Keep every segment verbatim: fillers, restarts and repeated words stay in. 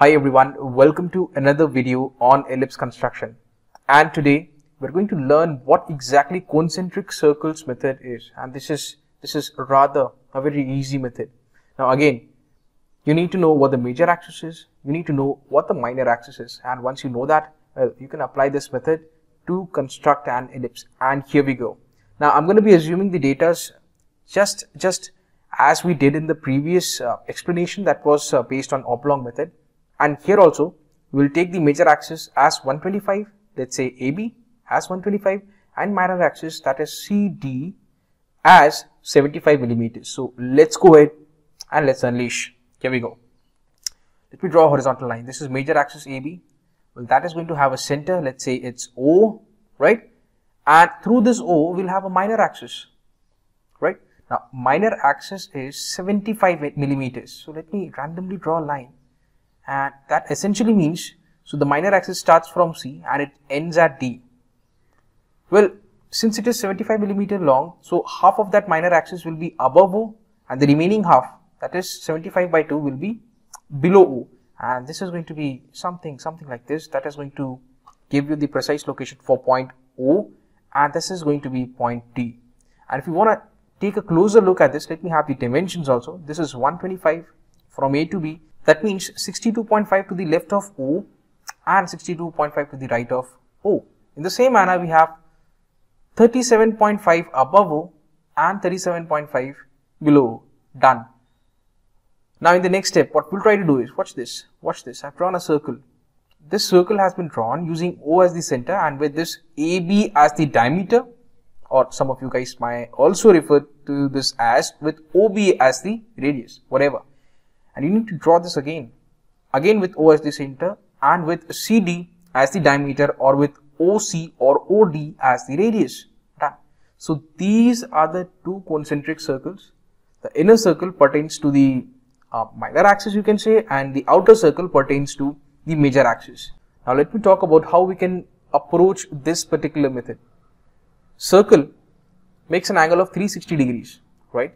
Hi everyone, welcome to another video on ellipse construction, and today we're going to learn what exactly concentric circles method is. And this is this is rather a very easy method. Now again, you need to know what the major axis is, you need to know what the minor axis is, and once you know that, well, you can apply this method to construct an ellipse. And here we go. Now I'm going to be assuming the data's just just as we did in the previous uh, explanation that was uh, based on oblong method. And here also, we will take the major axis as one twenty-five, let's say A B as one twenty-five, and minor axis, that is C D, as seventy-five millimeters. So let's go ahead and let's unleash. Here we go. Let me draw a horizontal line. This is major axis A B. Well, that is going to have a center, let's say it's O, right? And through this O, we'll have a minor axis, right? Now, minor axis is seventy-five millimeters. So let me randomly draw a line. And that essentially means, so the minor axis starts from C and it ends at D. Well, since it is seventy-five millimeter long, so half of that minor axis will be above O, and the remaining half, that is seventy-five by two, will be below O. And this is going to be something, something like this. That is going to give you the precise location for point O, and this is going to be point D. And if you want to take a closer look at this, let me have the dimensions also. This is one twenty-five from A to B. That means sixty-two point five to the left of O and sixty-two point five to the right of O. In the same manner, we have thirty-seven point five above O and thirty-seven point five below O. Done. Now, in the next step, what we'll try to do is, watch this, watch this, I've drawn a circle. This circle has been drawn using O as the center and with this A B as the diameter, or some of you guys might also refer to this as with O B as the radius, whatever. And you need to draw this again, again with O as the center and with C D as the diameter, or with O C or O D as the radius. Done. So these are the two concentric circles. The inner circle pertains to the uh, minor axis, you can say, and the outer circle pertains to the major axis. Now let me talk about how we can approach this particular method. Circle makes an angle of three hundred sixty degrees, right?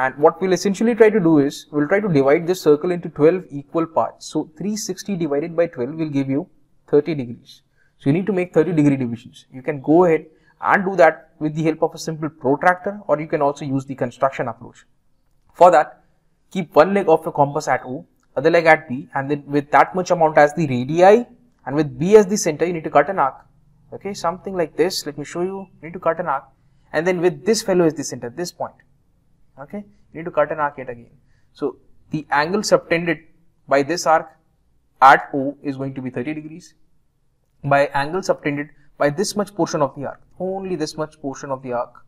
And what we'll essentially try to do is, we'll try to divide this circle into twelve equal parts. So three hundred sixty divided by twelve will give you thirty degrees. So you need to make thirty degree divisions. You can go ahead and do that with the help of a simple protractor, or you can also use the construction approach. For that, keep one leg of your compass at O, other leg at B, and then with that much amount as the radii, and with B as the center, you need to cut an arc. Okay, something like this. Let me show you. You need to cut an arc. And then with this fellow as the center, this point. Okay, you need to cut an arc yet again. So the angle subtended by this arc at O is going to be thirty degrees. By angle subtended by this much portion of the arc, only this much portion of the arc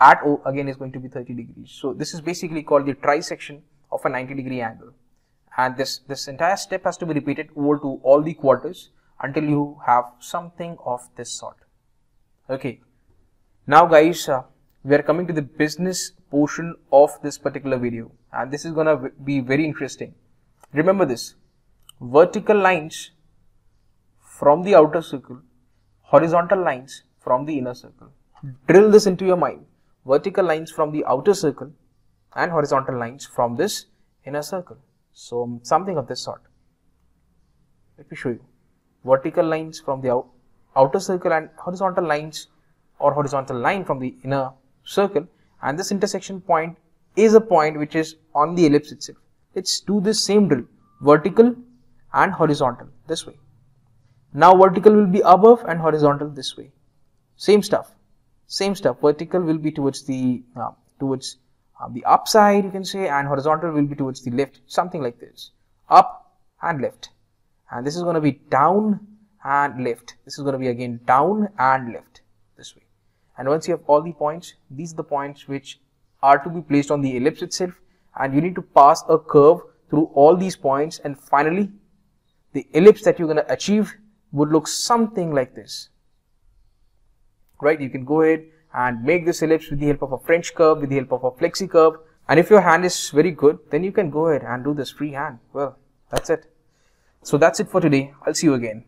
at O again is going to be thirty degrees. So this is basically called the trisection of a ninety degree angle. And this, this entire step has to be repeated over to all the quarters until you have something of this sort. Okay, now guys, uh, we are coming to the business portion of this particular video, and this is going to be very interesting. Remember this, vertical lines from the outer circle, horizontal lines from the inner circle. Drill this into your mind, vertical lines from the outer circle and horizontal lines from this inner circle. So something of this sort. Let me show you, vertical lines from the out outer circle and horizontal lines or horizontal line from the inner circle, and this intersection point is a point which is on the ellipse itself. Let's do this same drill, vertical and horizontal this way. Now vertical will be above and horizontal this way. Same stuff, same stuff. Vertical will be towards the uh, towards uh, the upside, you can say, and horizontal will be towards the left. Something like this, up and left. And this is going to be down and left. This is going to be again down and left this way. And once you have all the points, these are the points which are to be placed on the ellipse itself, and you need to pass a curve through all these points, and finally the ellipse that you're going to achieve would look something like this, right? You can go ahead and make this ellipse with the help of a French curve, with the help of a flexi curve, and if your hand is very good, then you can go ahead and do this freehand. Well, that's it. So that's it for today. I'll see you again.